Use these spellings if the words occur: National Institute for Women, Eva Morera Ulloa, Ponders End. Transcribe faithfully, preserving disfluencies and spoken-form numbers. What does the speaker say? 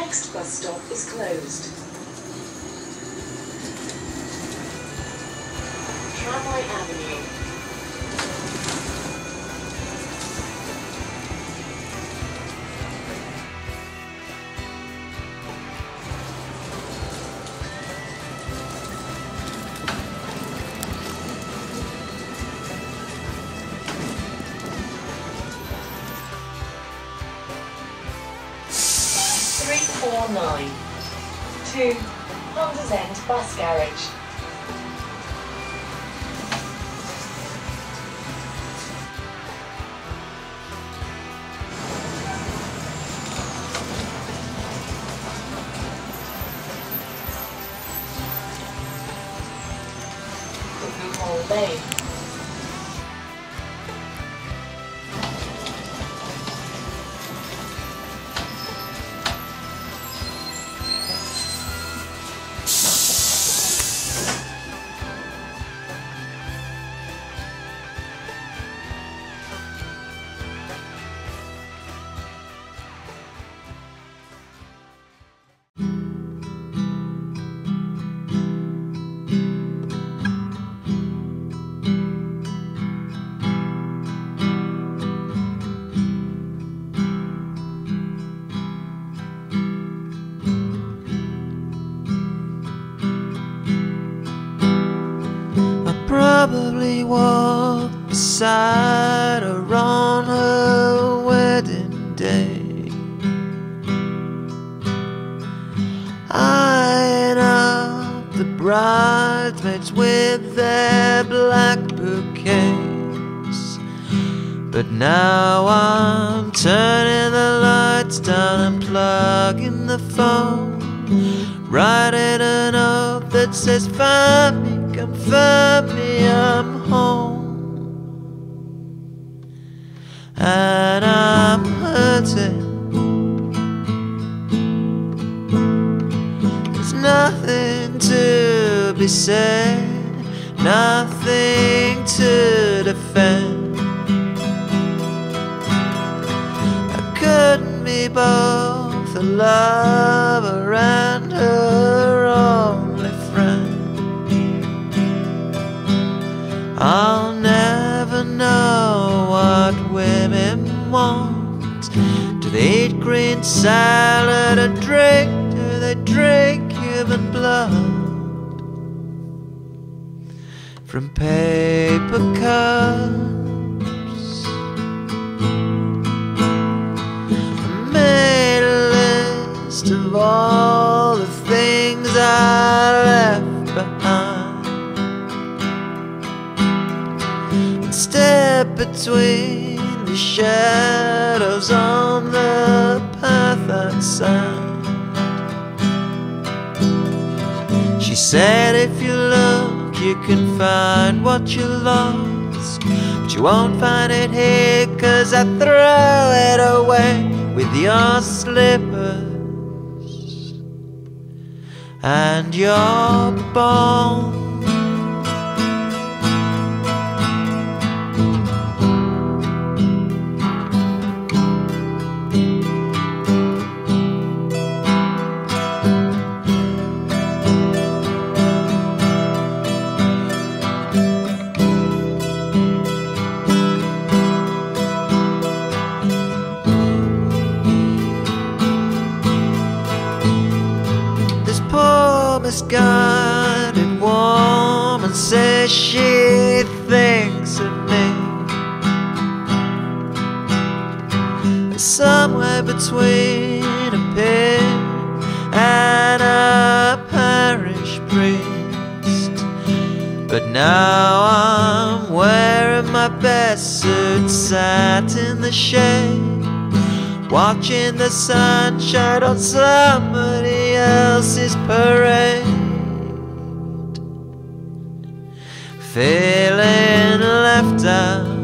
next bus stop is closed. Tramway Avenue. three four nine to Ponders End Bus Garage. All day. Probably walked beside her on her wedding day. Eyeing up the bridesmaids with their black bouquets. But now I'm turning the lights down and plugging the phone, writing a note that says, "Find me, confirm me, I'm home." And I'm hurting. There's nothing to be said, nothing to defend. I couldn't be both a lover and her only friend. I'll never know what women want. Do they eat green salad or drink? Do they drink human blood from paper cups? I made a list of all the things I left behind. Step between the shadows on the path outside. She said, "If you look, you can find what you lost, but you won't find it here, 'cause I throw it away with your slippers and your bones." Misguided woman says she thinks of me somewhere between a pig and a parish priest. But now I'm wearing my best suit, sat in the shade, watching the sunshine on somebody else's parade, feeling left out.